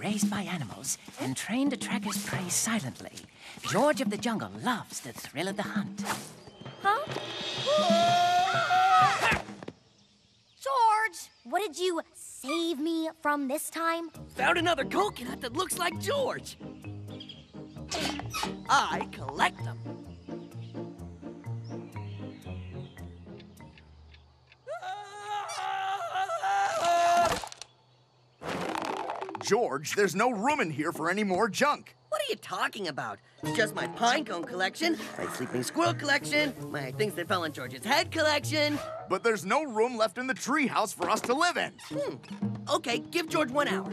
Raised by animals and trained to track his prey silently, George of the Jungle loves the thrill of the hunt. Huh? George, what did you save me from this time? Found another coconut that looks like George. I collect them. George, there's no room in here for any more junk. What are you talking about? Just my pine cone collection, my sleeping squirrel collection, my things that fell on George's head collection. But there's no room left in the treehouse for us to live in. Okay, give George 1 hour.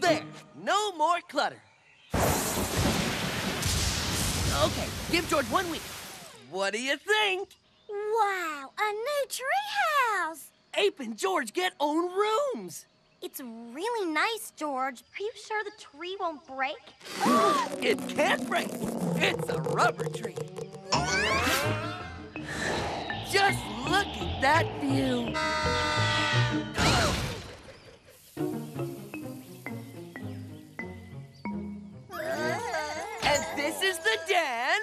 There, no more clutter. Okay, give George 1 week. What do you think? Wow, a new treehouse! Ape and George get own rooms. It's really nice, George. Are you sure the tree won't break? It can't break. It's a rubber tree. Just look at that view. And this is the den.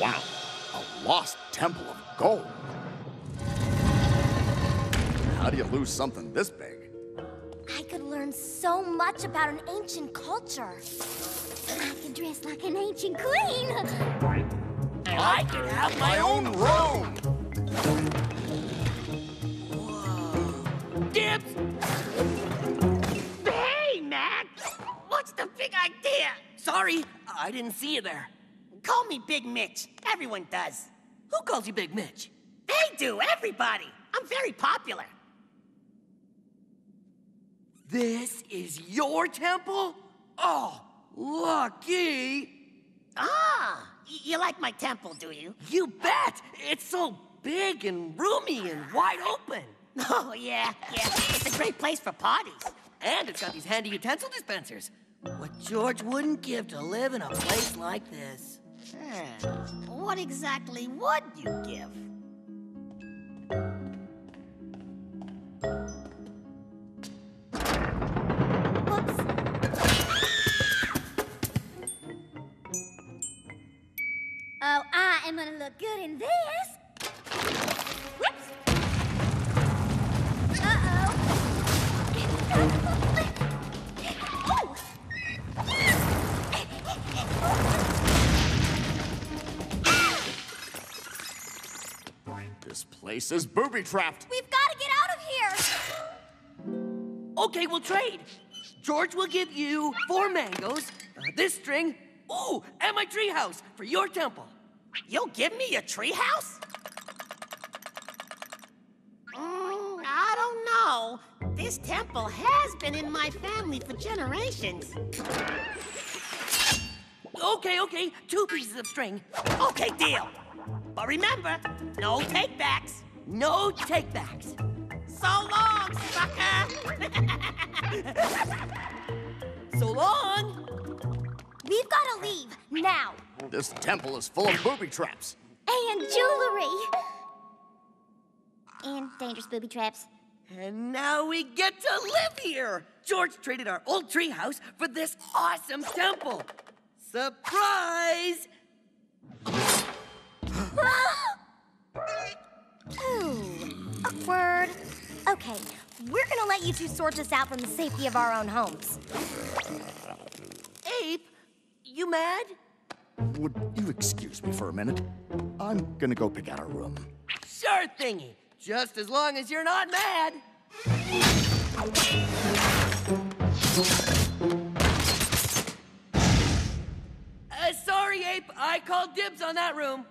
Wow, a lost temple of gold. How do you lose something this big? I could learn so much about an ancient culture. I could dress like an ancient queen. I could have my own room. Whoa. Dibs! Hey, Max! What's the big idea? Sorry, I didn't see you there. Call me Big Mitch. Everyone does. Who calls you Big Mitch? They do, everybody. I'm very popular. This is your temple? Oh, lucky. Ah, you like my temple, do you? You bet. It's so big and roomy and wide open. Oh, yeah. It's a great place for parties. And it's got these handy utensil dispensers. What George wouldn't give to live in a place like this. What exactly would you give? Oh, I am gonna look good in this. Whoops! This place is booby-trapped. We've got to get out of here. Okay, we'll trade. George will give you 4 mangoes, this string, ooh, and my treehouse for your temple. You'll give me your treehouse? I don't know. This temple has been in my family for generations. Okay, 2 pieces of string. Okay, deal. But remember, no take-backs. No take-backs. So long, sucker! So long! We've got to leave, now. This temple is full of booby traps. And jewelry. And dangerous booby traps. And now we get to live here. George traded our old treehouse for this awesome temple. Surprise! Ooh, awkward. Okay, we're gonna let you two sort this out from the safety of our own homes. Ape, you mad? Would you excuse me for a minute? I'm gonna go pick out a room. Sure thingy, just as long as you're not mad. Sorry, Ape, I called dibs on that room.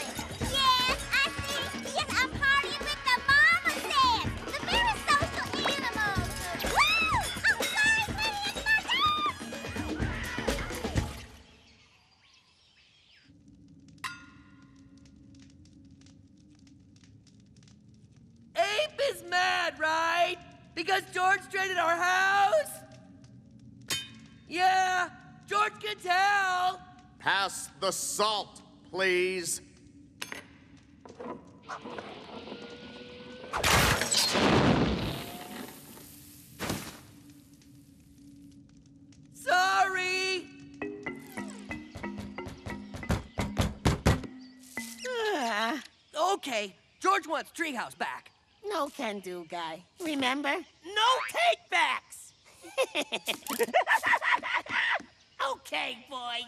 Yes, I see. Yes, I'm partying mad, right? Because George traded our house? Yeah, George can tell. Pass the salt, please. Sorry. Okay, George wants Treehouse back. No can-do guy, remember? No take-backs! Okay, boys,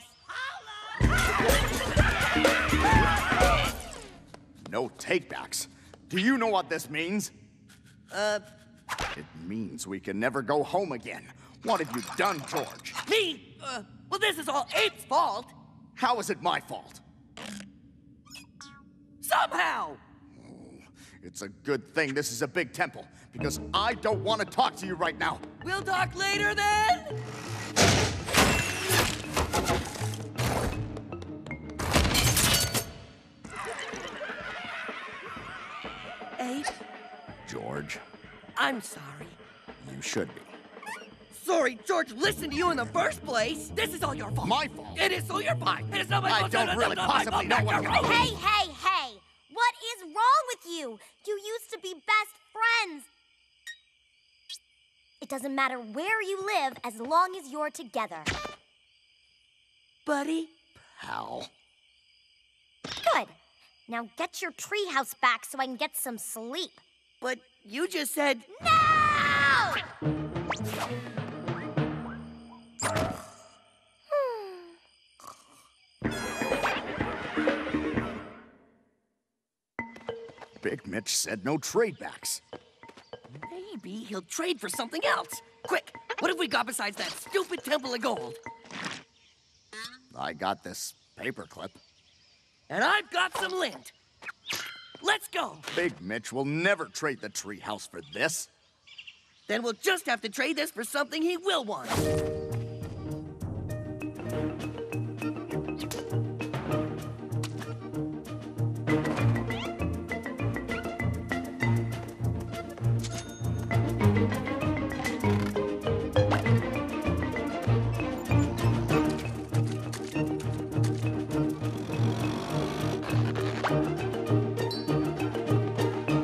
holla! No take-backs? Do you know what this means? It means we can never go home again. What have you done, George? Me? Well, this is all Ape's fault. How is it my fault? Somehow! It's a good thing this is a big temple, because I don't want to talk to you right now. We'll talk later, then? Abe? George? I'm sorry. You should be. Sorry, George listened to you in the first place. This is all your fault. My fault? It is all your fault. It is not my fault. I don't really possibly know what you're doing. Hey! What is wrong with you? You used to be best friends. It doesn't matter where you live as long as you're together. Buddy? Pal. Good. Now get your treehouse back so I can get some sleep. But you just said... No! Big Mitch said no trade backs. Maybe he'll trade for something else. Quick, what have we got besides that stupid temple of gold? I got this paperclip. And I've got some lint. Let's go. Big Mitch will never trade the treehouse for this. Then we'll just have to trade this for something he will want.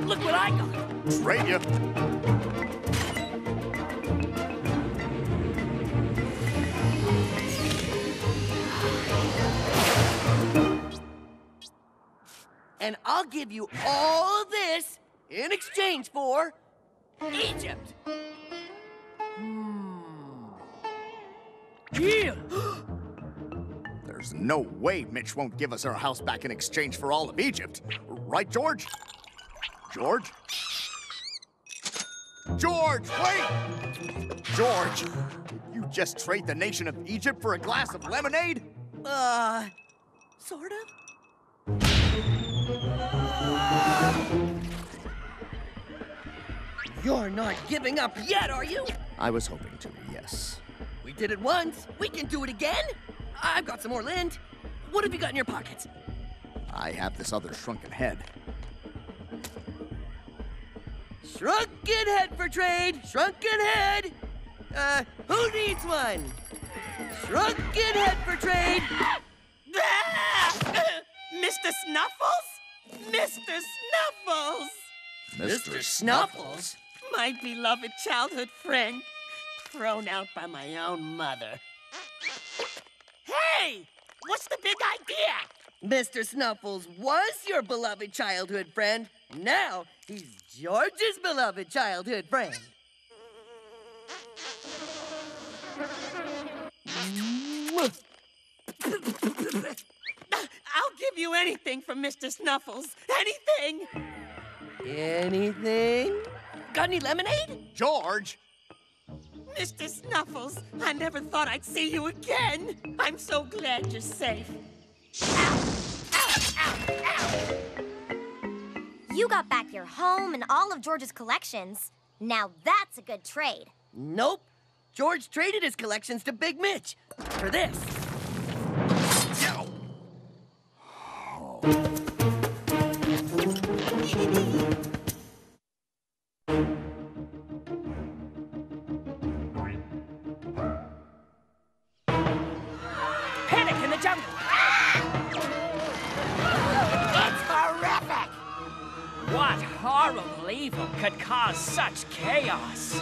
Look what I got. Trade you. And I'll give you all this in exchange for Egypt. Yeah. There's no way Mitch won't give us our house back in exchange for all of Egypt. Right, George? George? George, wait! George, did you just trade the nation of Egypt for a glass of lemonade? Sort of. You're not giving up yet, are you? I was hoping to, yes. We did it once. We can do it again. I've got some more lint. What have you got in your pockets? I have this other shrunken head. Shrunken head for trade. Shrunken head. Who needs one? Shrunken head for trade. Mr. Snuffles? Mr. Snuffles! Mr. Snuffles? My beloved childhood friend, thrown out by my own mother. Hey! What's the big idea? Mr. Snuffles was your beloved childhood friend. Now, he's George's beloved childhood friend. I'll give you anything from Mr. Snuffles. Anything! Anything? Got any lemonade? George! Mr. Snuffles, I never thought I'd see you again. I'm so glad you're safe. Ow! Ow! Ow! Ow! You got back your home and all of George's collections. Now that's a good trade. Nope. George traded his collections to Big Mitch for this. the Jungle. It's horrific! What horrible evil could cause such chaos?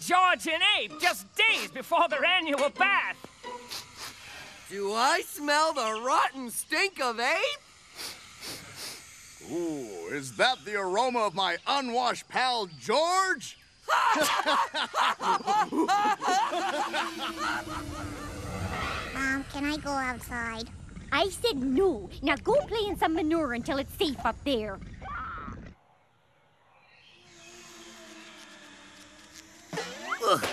George and Abe, just days before their annual bath. Do I smell the rotten stink of Abe? Ooh, is that the aroma of my unwashed pal, George? Mom, can I go outside? I said no. Now go play in some manure until it's safe up there. Ugh.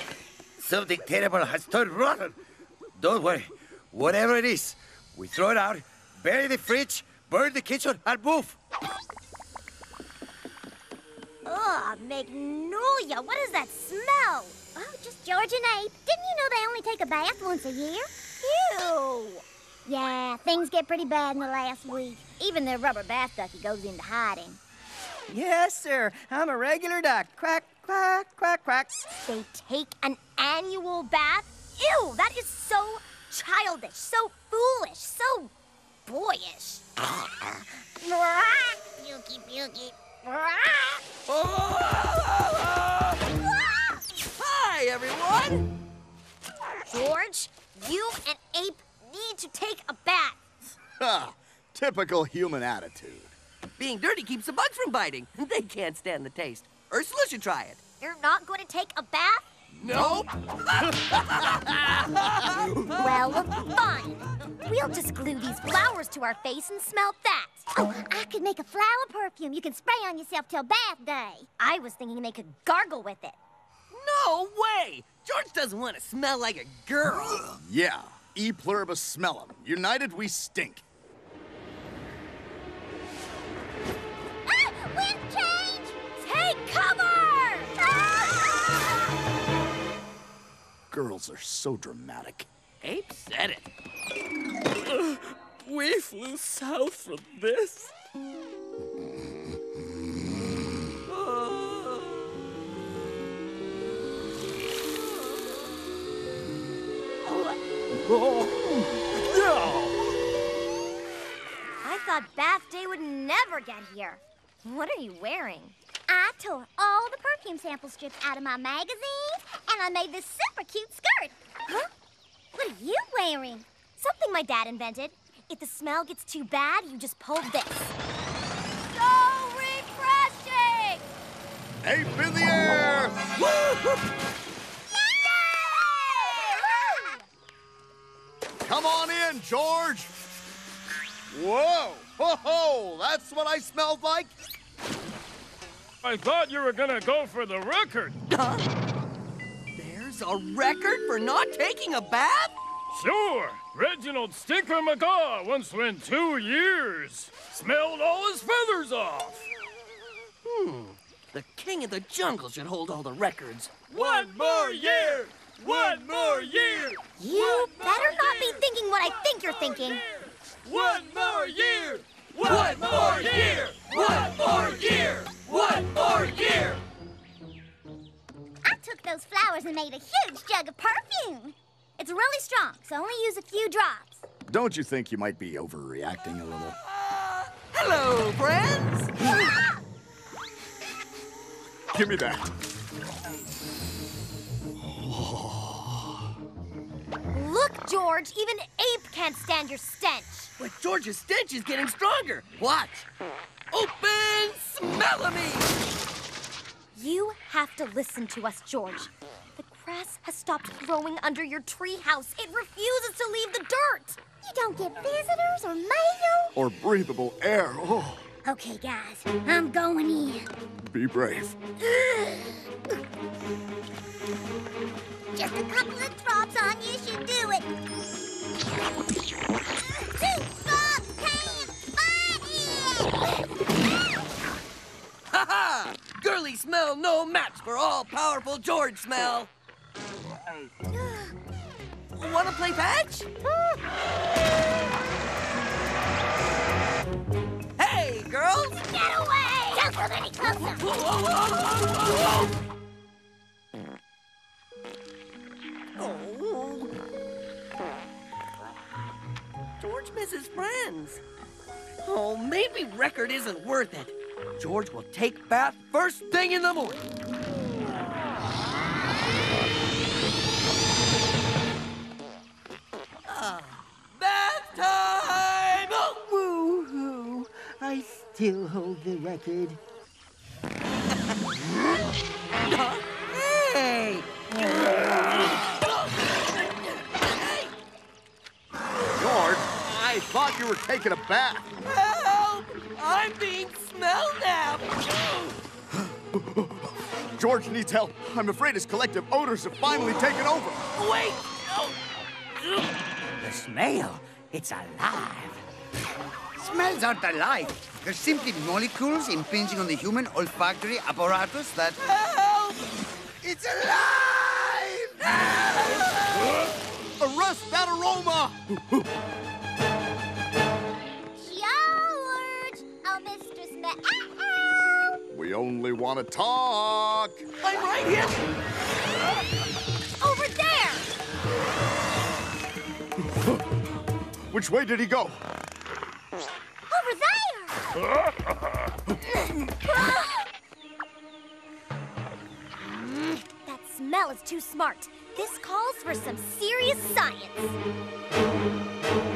Something terrible has turned rotten. Don't worry. Whatever it is, we throw it out, bury the fridge, burn the kitchen, and move. Oh, Magnolia, what is that smell? Oh, just George and Abe. Didn't you know they only take a bath once a year? Ew! Yeah, things get pretty bad in the last week. Even their rubber bath ducky goes into hiding. Yes, sir. I'm a regular duck. Quack, quack, quack, quack. They take an annual bath? Ew, that is so childish, so foolish, so boyish. Yuki, yuki. Hi, everyone! George, you and Abe need to take a bath. Ha! Typical human attitude. Being dirty keeps the bugs from biting. They can't stand the taste. Ursula should try it. You're not going to take a bath? Nope. Well, fine. We'll just glue these flowers to our face and smell that. Oh, I could make a flower perfume you can spray on yourself till bath day. I was thinking they could gargle with it. No way! George doesn't want to smell like a girl. Yeah, e pluribus smellum. United we stink. Ah! Wind change! Take cover! Girls are so dramatic. Abe said it. We flew south from this. I thought bath day would never get here. What are you wearing? I tore all the perfume sample strips out of my magazine, and I made this super cute skirt. Huh? What are you wearing? Something my dad invented. If the smell gets too bad, you just pull this. So refreshing! Ape in the air! Come on in, George! Whoa! Ho-ho! That's what I smelled like? I thought you were gonna go for the record. Huh? There's a record for not taking a bath? Sure. Reginald Stinker McGaw once went 2 years. Smelled all his feathers off. The king of the jungle should hold all the records. One more year! One more year! You better not be thinking what I think you're thinking. One more year! One more year! One more year! One more year! I took those flowers and made a huge jug of perfume. It's really strong, so only use a few drops. Don't you think you might be overreacting a little? Hello, friends! Give me that. Look, George, even Abe can't stand your stench. But George's stench is getting stronger. Watch. Open smell-o-me! You have to listen to us, George. The grass has stopped growing under your treehouse. It refuses to leave the dirt. You don't get visitors or mail. Or breathable air. Oh. Okay, guys, I'm going in. Be brave. Just a couple of drops on you should do it. Two drops came flying. Ha-ha! Girly smell no match for all-powerful George smell. Wanna play patch? Hey, girls! Get away! Don't come any closer! Whoa, whoa, whoa, whoa, whoa. Oh. miss his friends. Oh, maybe record isn't worth it. George will take bath first thing in the morning. Bath time! Oh. Woo-hoo. I still hold the record. Hey! George, I thought you were taking a bath. Help! I'm being smelled at. George needs help. I'm afraid his collective odors have finally taken over. Wait! No. The smell, it's alive. Smells aren't alive. They're simply molecules impinging on the human olfactory apparatus that... Help! It's alive! Help! Arrest that aroma! George! Oh, Mistress Ma-uh-uh. We only want to talk. I'm right here. Over there! Which way did he go? Over there! That smell is too smart. This calls for some serious science.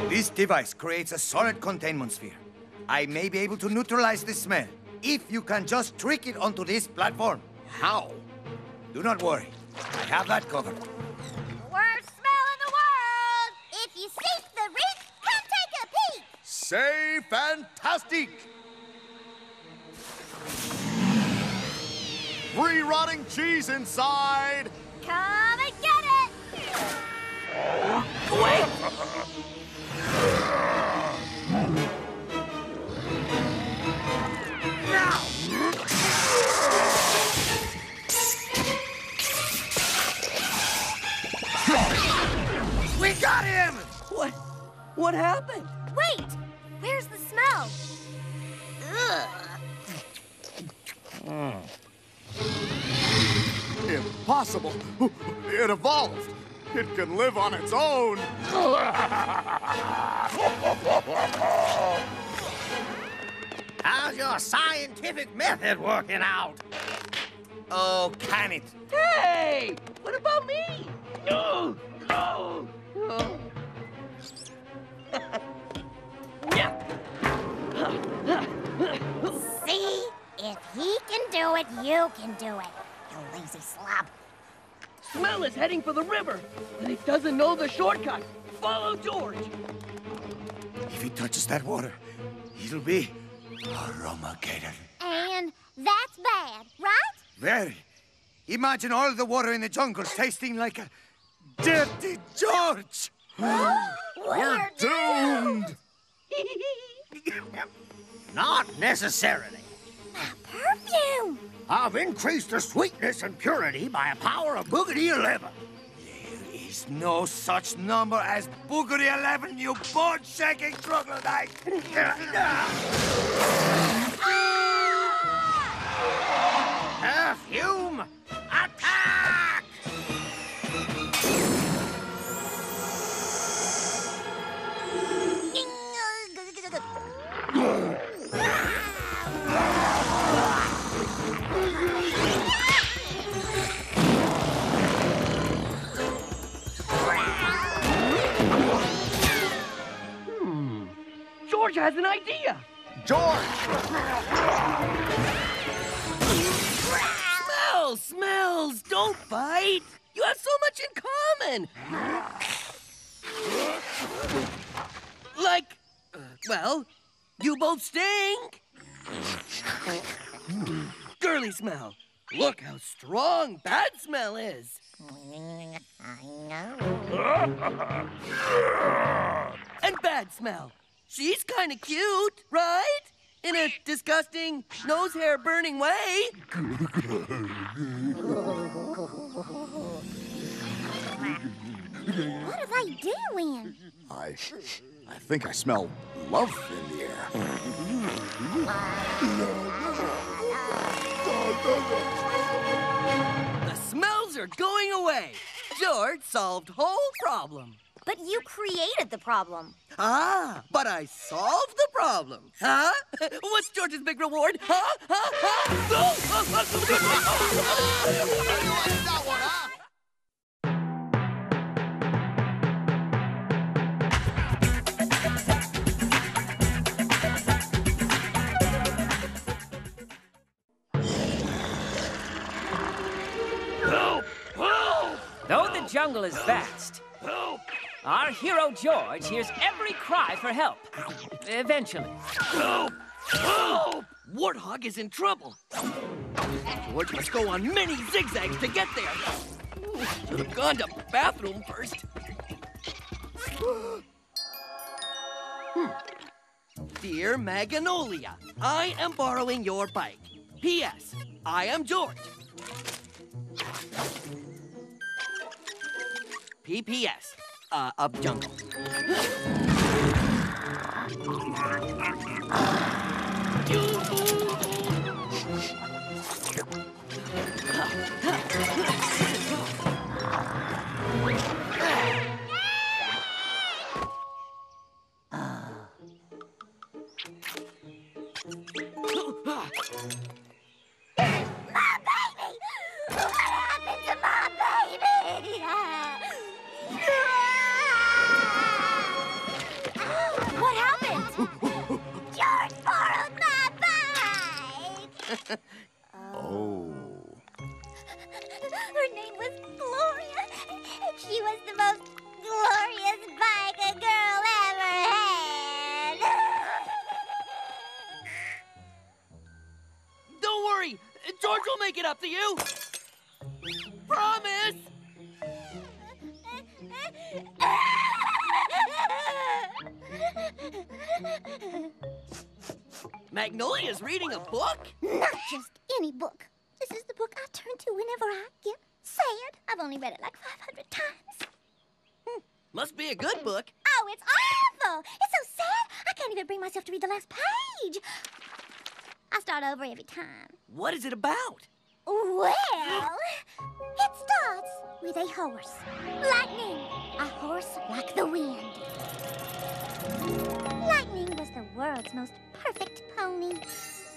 This device creates a solid containment sphere. I may be able to neutralize this smell if you can just trick it onto this platform. How? Do not worry. I have that covered. The worst smell in the world! If you seek the ring, come take a peek! Say fantastic! Free rotting cheese inside! Come and get it! Wait! Now! We got him! What happened? Wait! Where's the smell? Ugh. Impossible. It evolved. It can live on its own. How's your scientific method working out? Oh, can it? Hey! What about me? No! No! Oh. See? If he can do it, you can do it. You lazy slob. Smell is heading for the river, but it doesn't know the shortcut. Follow George. If he touches that water, it'll be Aromageddon. And that's bad, right? Very. Imagine all the water in the jungle tasting like a dirty George. We're doomed. Not necessarily. My perfume! I've increased the sweetness and purity by a power of Boogity 11. There is no such number as Boogity 11, you board-shaking troglodyte! Ah! Perfume, attack! George has an idea! George! Smells! Smells! Don't fight! You have so much in common! Like, well, you both stink! Girly smell! Look how strong bad smell is! And bad smell! She's kind of cute, right? In a disgusting, nose-hair-burning way. What am I doing? I think I smell love in the air. The smells are going away. George solved whole problem. But you created the problem. Ah, but I solved the problem. Huh? What's George's big reward? Huh? Huh? Huh? Though the jungle is vast, our hero George hears every cry for help, eventually. Help! Help! Warthog is in trouble. George must go on many zigzags to get there. Ooh, should have gone to the bathroom first. Dear Magnolia, I am borrowing your bike. P.S. I am George. P.P.S. Up jungle. Magnolia's reading a book? Not just any book. This is the book I turn to whenever I get sad. I've only read it like 500 times. Must be a good book. Oh, it's awful. It's so sad. I can't even bring myself to read the last page. I start over every time. What is it about? Well, it starts with a horse. Lightning, a horse like the wind. Lightning was the world's most perfect pony.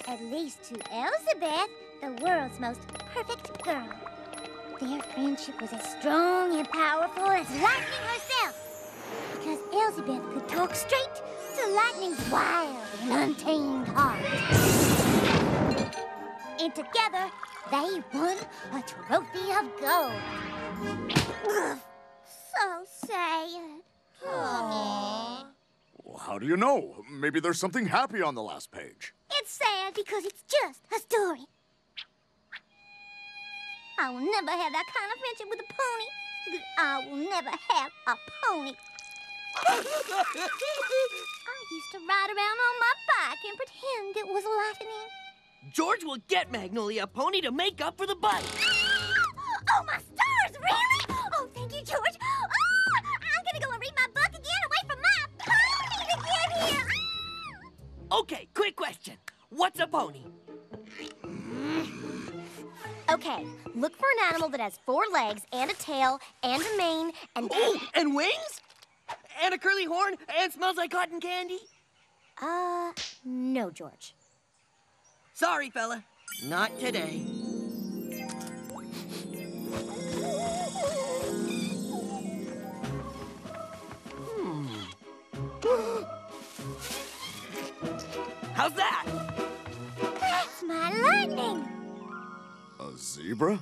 At least to Elizabeth, the world's most perfect girl. Their friendship was as strong and powerful as Lightning herself. Because Elizabeth could talk straight to Lightning's wild and untamed heart. And together, they won a trophy of gold. Ugh, so sad. Aww. How do you know? Maybe there's something happy on the last page. It's sad because it's just a story. I will never have that kind of friendship with a pony. I will never have a pony. I used to ride around on my bike and pretend it was lightning. George will get Magnolia a pony to make up for the bike. Oh, my stars, really? Oh, thank you, George. Oh, I'm gonna go and read my book again away from my pony to get here. Okay, quick question. What's a pony? Okay, look for an animal that has four legs and a tail and a mane and... Oh, and wings? And a curly horn and smells like cotton candy? No, George. Sorry, fella. Not today. How's that? That's my lightning. A zebra?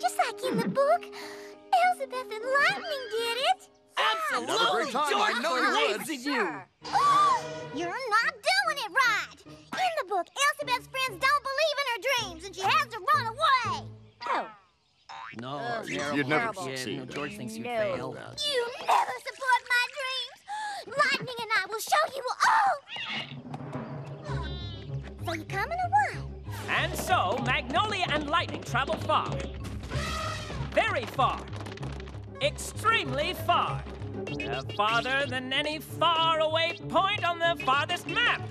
Just like in the book, Elizabeth and Lightning did it. Absolutely, another great time. George, I know you would. Sure. You're not doing it right. In the book, Elizabeth's friends don't believe in her dreams, and she has to run away. Oh. No, you'd never succeed. No, George thinks you failed. You never support my dreams. Lightning and I will show you all. So you coming or what? And so, Magnolia and Lightning traveled far. Very far. Extremely far. Farther than any faraway point on the farthest map.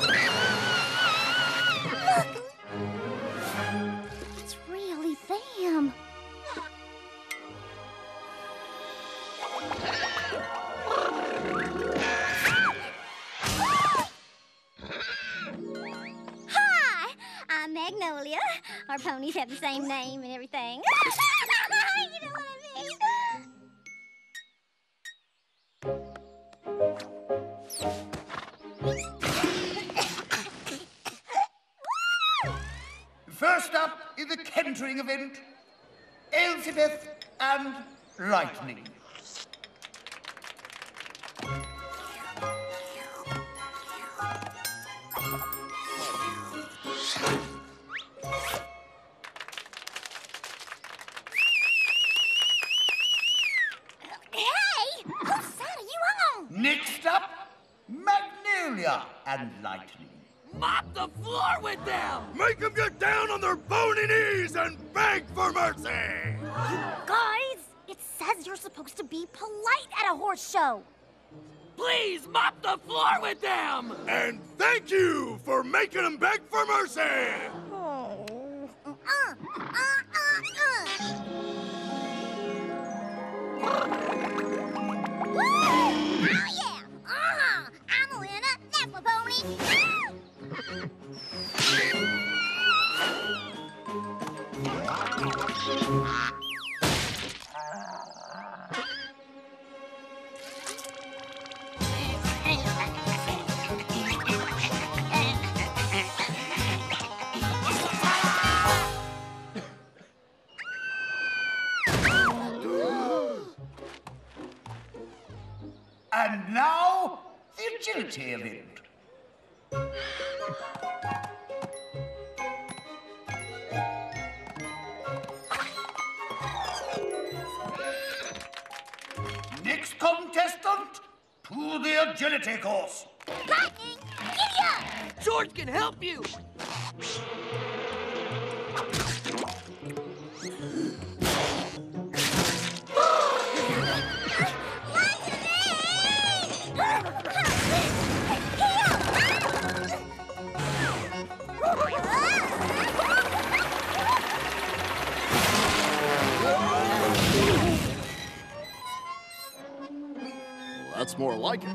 Look! It's really them. Hi! I'm Magnolia. Our ponies have the same name and everything. You know what I mean? First up in the kentering event, Elspeth and Lightning. Next up, Magnolia and Lightning. Mop the floor with them! Make them get down on their bony knees and beg for mercy! You guys, it says you're supposed to be polite at a horse show. Please mop the floor with them! And thank you for making them beg for mercy! Oh. And now, the agility event. Next contestant, to the agility course. Lightning, giddy up! George can help you. That's more like it.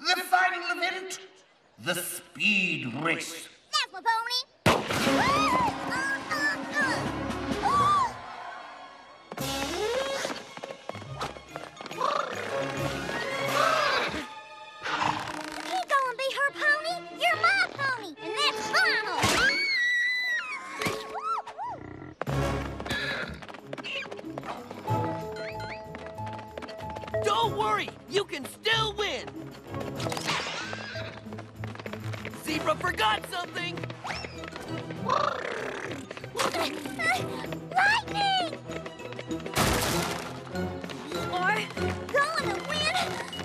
The final event, the speed race. That's my pony. You gonna be her pony? You're my pony, and that's final. Don't worry, you can still win! Zebra forgot something! Lightning! You are going to win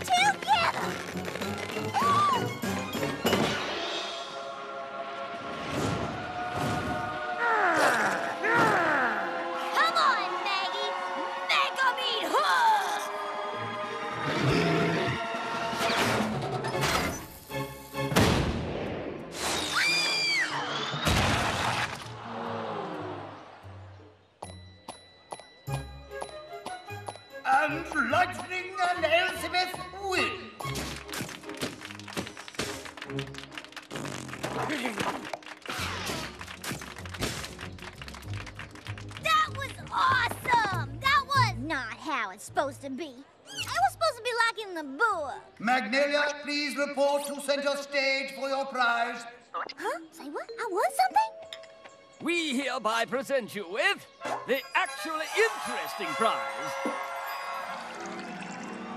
together! Come on, Maggie! Make 'em eat hooves! And Lightning and Elspeth win. That was awesome! That was not how it's supposed to be. I was supposed to be like in the book. Magnolia, please report who sent your stage for your prize. Huh? Say what? I won something? We hereby present you with the actually interesting prize.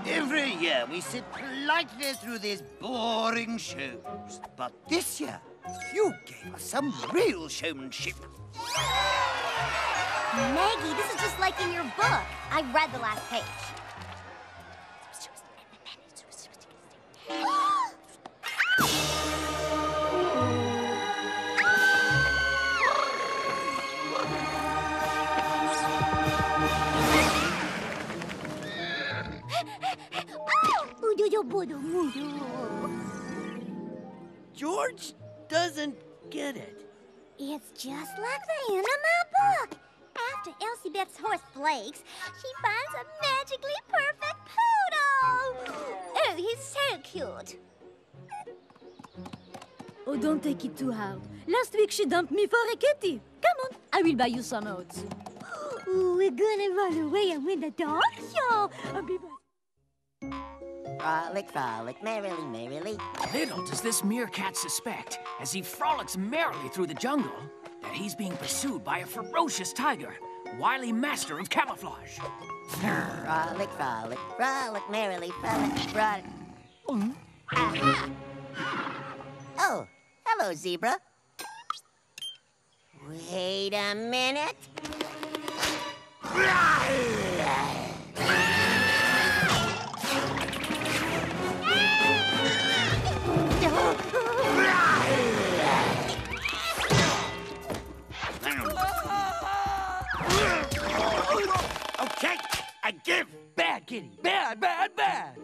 Every year we sit politely through these boring shows. But this year, you gave us some real showmanship. Maggie, this is just like in your book. I read the last page. George doesn't get it. It's just like the end of my book. After Elsebeth's horse Blake's, she finds a magically perfect poodle. Oh, he's so cute. Oh, don't take it too hard. Last week she dumped me for a kitty. Come on, I will buy you some oats. We're gonna run away and win the dog show. Frolic, frolic, merrily, merrily. Little does this meerkat suspect, as he frolics merrily through the jungle, that he's being pursued by a ferocious tiger, wily master of camouflage. Frolic, frolic, frolic, merrily, frolic, frolic. Oh, hello, zebra. Wait a minute. Okay, I give. Bad kitty. Bad, bad, bad.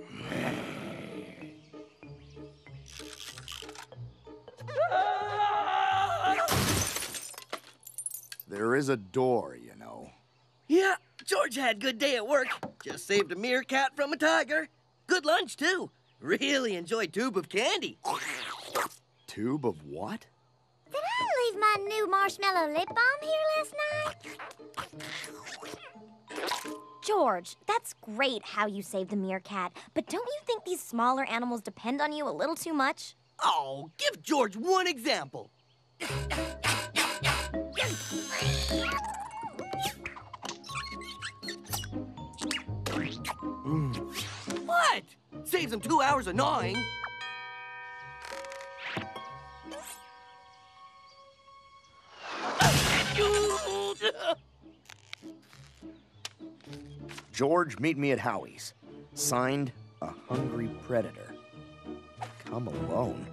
There is a door, you know. Yeah, George had a good day at work. Just saved a meerkat from a tiger. Good lunch, too. Really enjoyed tube of candy. Tube of what? Did I leave my new marshmallow lip balm here last night? George, that's great how you saved the meerkat, but don't you think these smaller animals depend on you a little too much? Oh, give George one example. What? Saves him 2 hours of gnawing. George, meet me at Howie's. Signed, a hungry predator. Come alone.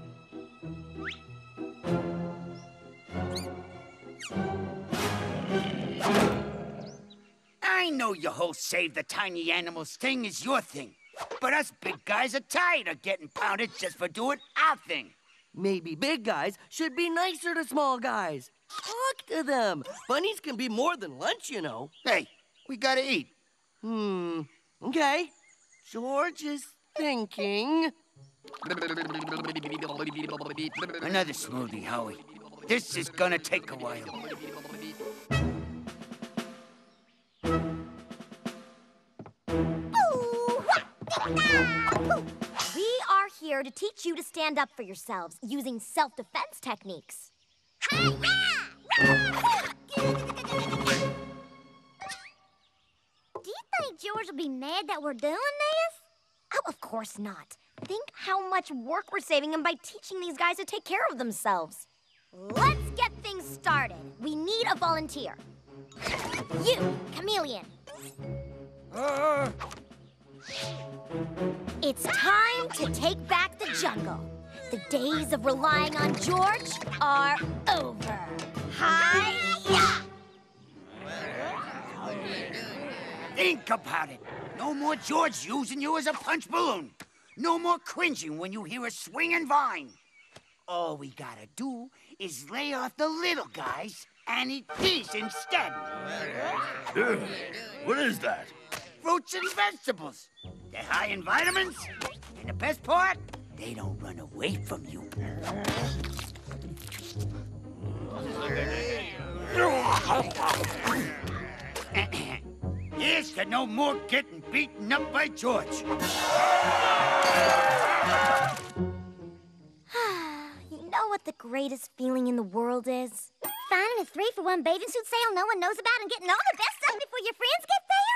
I know your whole save the tiny animals thing is your thing, but us big guys are tired of getting pounded just for doing our thing. Maybe big guys should be nicer to small guys. Talk to them. Bunnies can be more than lunch, you know. Hey, we gotta eat. Okay. George is thinking. Another smoothie, Howie. This is gonna take a while. We are here to teach you to stand up for yourselves using self-defense techniques. Do you think George will be mad that we're doing this? Oh, of course not. Think how much work we're saving him by teaching these guys to take care of themselves. Let's get things started. We need a volunteer. You, chameleon. It's time to take back the jungle. The days of relying on George are over. Hi-ya! Think about it. No more George using you as a punch balloon. No more cringing when you hear a swinging vine. All we gotta do is lay off the little guys and eat peas instead. What is that? Fruits and vegetables. They're high in vitamins, and the best part, they don't run away from you. Here's to no more getting beaten up by George. You know what the greatest feeling in the world is? Finding a 3-for-1 bathing suit sale no one knows about and getting all the best stuff before your friends get there?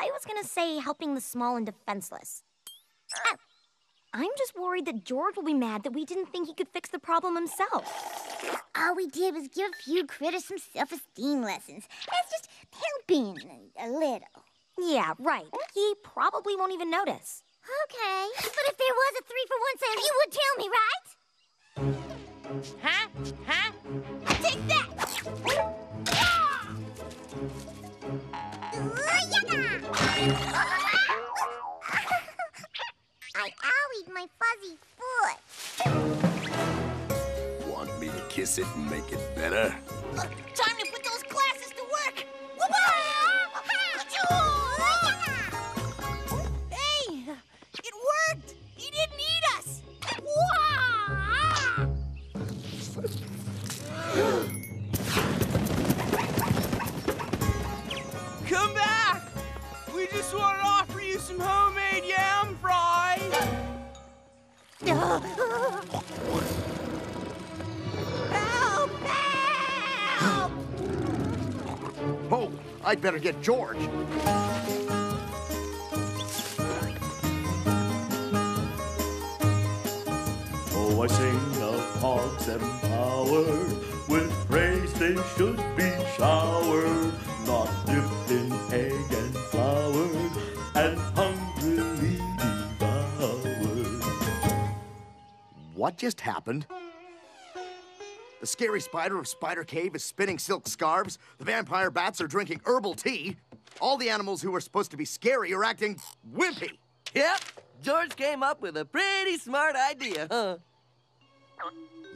I was gonna say helping the small and defenseless. Oh, I'm just worried that George will be mad that we didn't think he could fix the problem himself. All we did was give a few critters some self-esteem lessons. That's just helping a little. Yeah, right. He probably won't even notice. Okay, but if there was a 3-for-1 sale, you would tell me, right? Huh? Huh? Take that! Yeah! I owied my fuzzy foot. Want me to kiss it and make it better? Time to put those glasses to work. Hey, it worked. He didn't eat us. Come back. We just wanted to offer you some homemade yam fries. Help! Help! Oh, I'd better get George. Oh, I sing of hogs empowered, with praise they should be showered, not dipped in egg and flour, and hungrily devoured. What just happened? The scary spider of Spider Cave is spinning silk scarves. The vampire bats are drinking herbal tea. All the animals who were supposed to be scary are acting wimpy. Yep, George came up with a pretty smart idea, huh?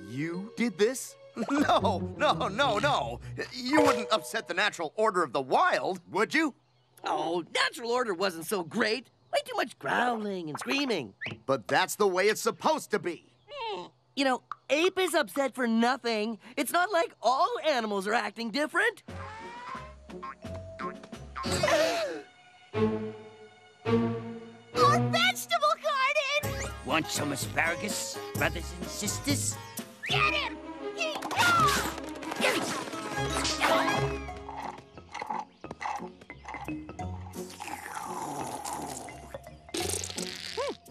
You did this? No. You wouldn't upset the natural order of the wild, would you? Oh, natural order wasn't so great. Way too much growling and screaming. But that's the way it's supposed to be. You know, ape is upset for nothing. It's not like all animals are acting different. Our vegetable garden! Want some asparagus, brothers and sisters? Get him!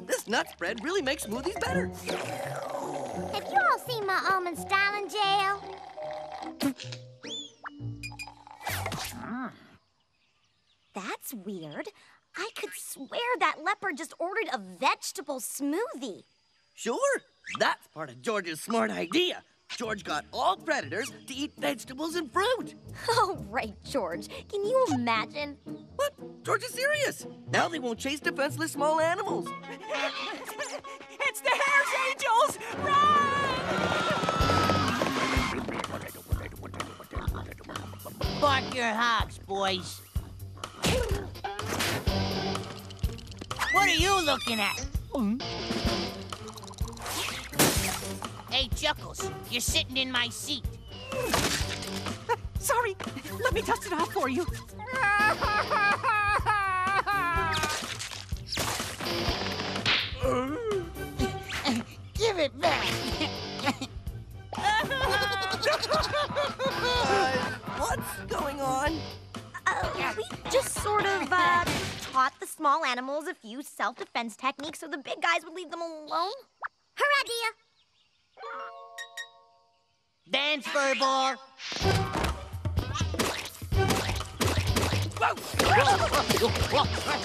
This nut spread really makes smoothies better. Have you all seen my almond styling gel? That's weird. I could swear that leopard just ordered a vegetable smoothie. Sure. That's part of George's smart idea. George got all predators to eat vegetables and fruit. Oh, right, George. Can you imagine? What? George is serious. Now they won't chase defenseless small animals. It's the Hells Angels! Run! Bark your hogs, boys. What are you looking at? Hey, Chuckles, you're sitting in my seat. Sorry, let me dust it off for you. Give it back. What's going on? We just sort of taught the small animals a few self-defense techniques so the big guys would leave them alone. Her idea. Dance, furball.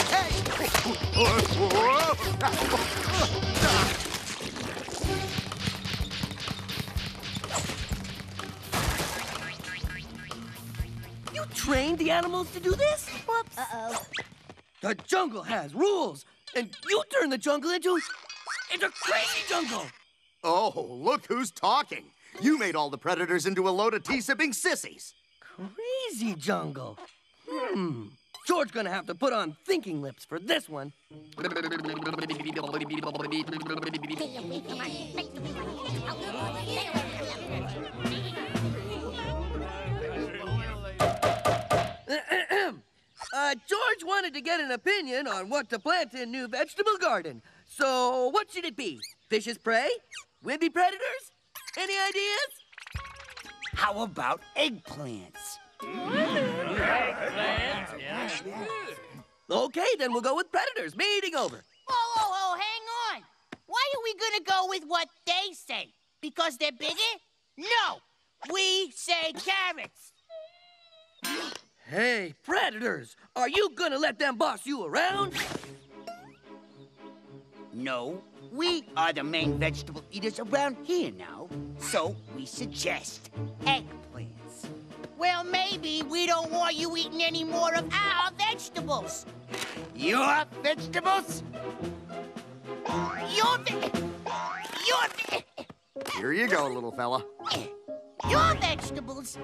Hey! You trained the animals to do this? Whoops. Uh-oh. The jungle has rules, and you turn the jungle into a crazy jungle. Oh, look who's talking. You made all the predators into a load of tea-sipping sissies. Crazy jungle. George's gonna have to put on thinking lips for this one. George wanted to get an opinion on what to plant in new vegetable garden. So what should it be? Fish's prey? Wimpy predators? Any ideas? How about eggplants? Eggplants? Yeah. Okay, then we'll go with predators. Meeting over. Oh, hang on. Why are we gonna go with what they say? Because they're bigger? No, we say carrots. Hey, predators, are you gonna let them boss you around? No, we are the main vegetable eaters around here now, so we suggest eggplants. Well, maybe we don't want you eating any more of our vegetables. Your vegetables? Here you go, little fella. Your vegetables.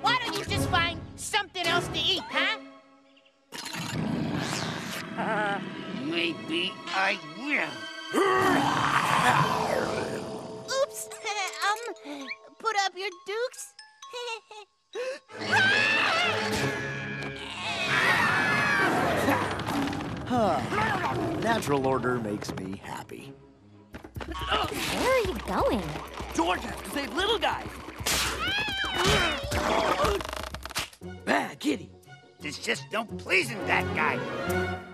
Why don't you just find something else to eat, huh? Maybe I will. Oops. Put up your dukes. Natural order makes me happy. Where are you going? George has to save little guys. Bad kitty. This just don't please him, that guy.